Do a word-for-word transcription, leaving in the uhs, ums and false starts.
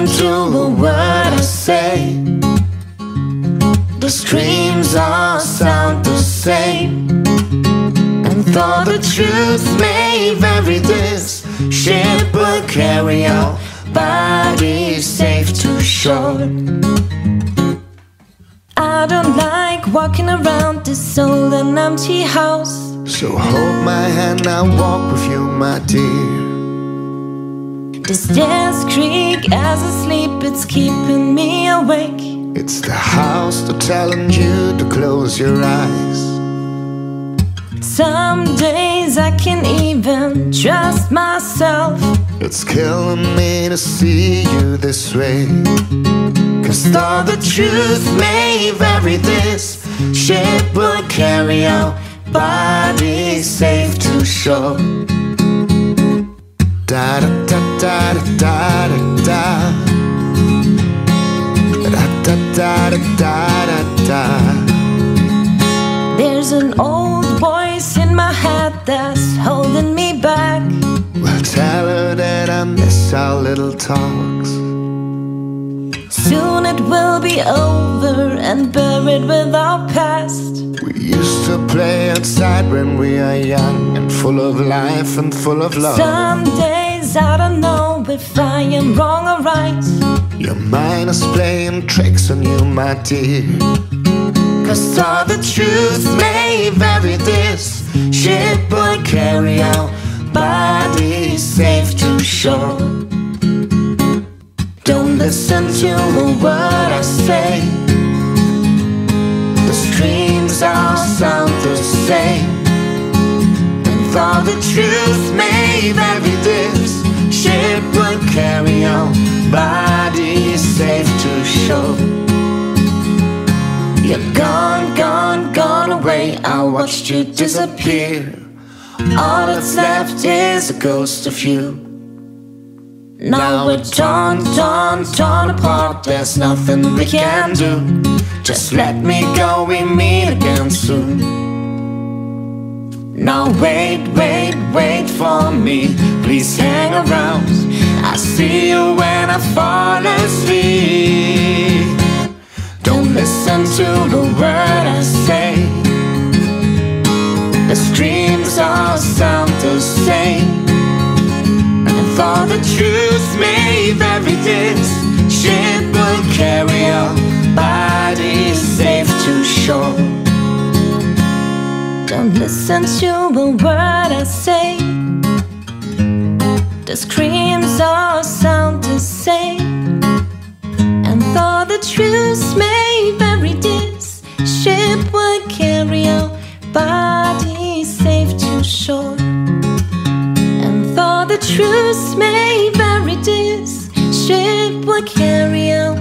listen to a word I say. The streams all sound the same, and though the truth may vary, this ship will carry our bodies safe to shore. I don't like walking around this old and empty house, so hold my hand, I'll walk with you, my dear. This dance creak as I sleep, it's keeping me awake. It's the house that's telling you to close your eyes. Some days I can't even trust myself. It's killing me to see you this way, 'cause though the truth may vary, this ship will carry our bodies safe to shore. Da da da da da da da. Da da da da da da. There's an old voice in my head that's holding me back. Well, tell her that I miss our little talks. Soon it will be over and buried with our past. We used to play outside when we are young, and full of life and full of love. Some days I don't know if I am wrong or right. Your mind is playing tricks on you, my dear, 'cause all the truth may vary, this ship will carry our bodies safe to shore. Don't listen to a word I say. The streams all sound the same, and though the truth may vary, this ship will carry our bodies safe to shore. You're gone, gone, gone away. I watched you disappear. All that's left is a ghost of you. Now we're torn, torn, torn apart. There's nothing we can do. Just let me go, we meet again soon. Now wait, wait, wait for me. Please hang around. I'll see you when I fall asleep. Don't listen to the word I say. The streams all sound the same, and though the truth may vary, this ship will carry our bodies safe to shore. Don't listen to a word I say. The screams all sound the same, and though the truth may vary, this ship will carry our bodies safe to shore. The truth may vary, this ship will carry on.